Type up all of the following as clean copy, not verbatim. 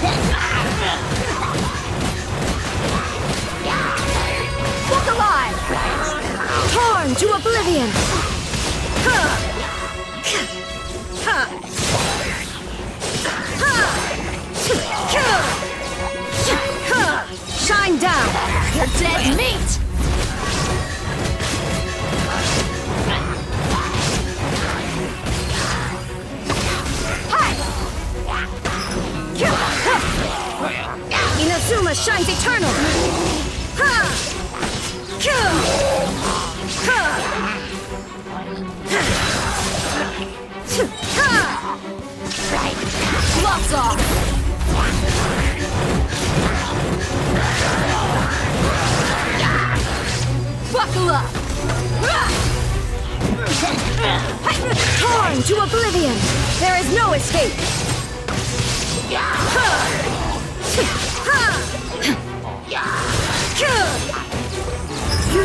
Look alive! Torn to oblivion! Shine down! You're dead meat! Inazuma shines eternal! Lots off! Buckle up! Torn to oblivion! There is no escape! You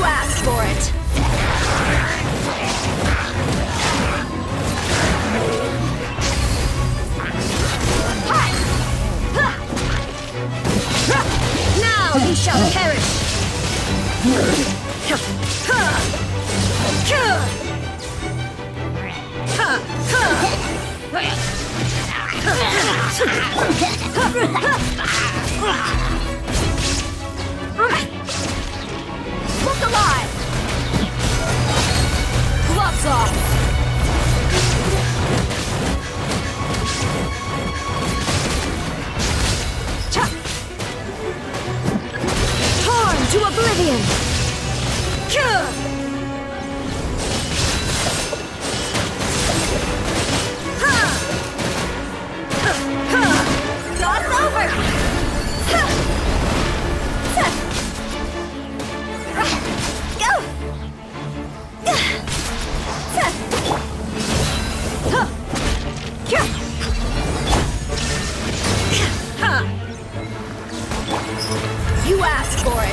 asked for it! Now you shall perish! Look alive! Gloves off! Torn to oblivion! That's over! You asked for it.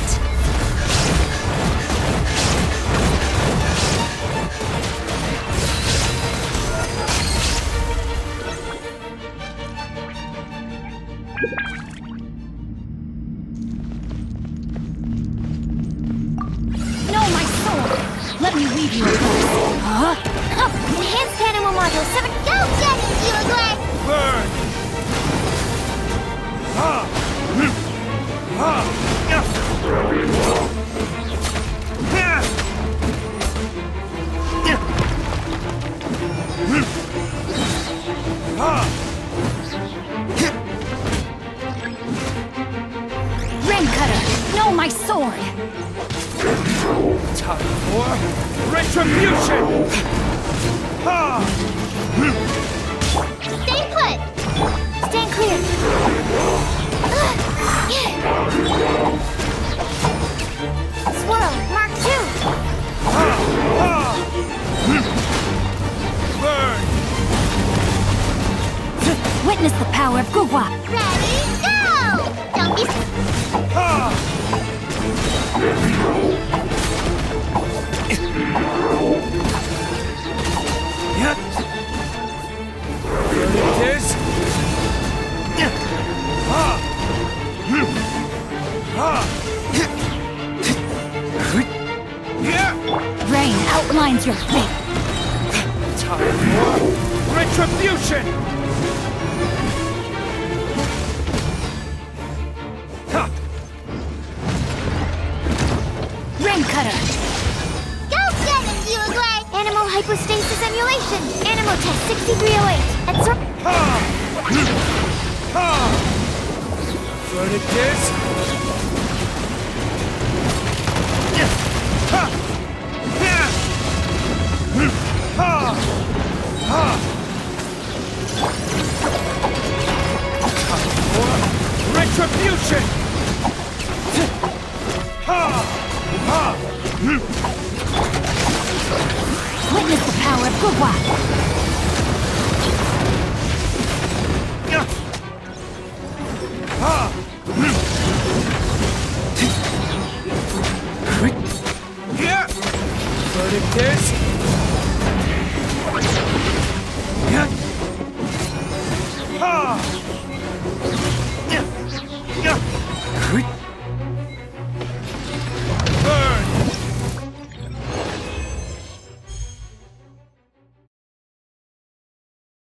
No, my soul. Let me leave you. Huh? Up, enhanced animal module 7. Go get it, you glad. Burn. Rim cutter, know my sword. Time for retribution. Stay put. Stand clear. Swirl, Mark 2! Burn! Witness the power of Guwa! Ready, go! Don't be... Rain outlines your fate. Time for retribution. Rain cutter. Go get it, you glad. Animal hypostasis emulation. Animal test 6308. And so. Verdict is. Retribution! Witness the power of good work! Verdict is...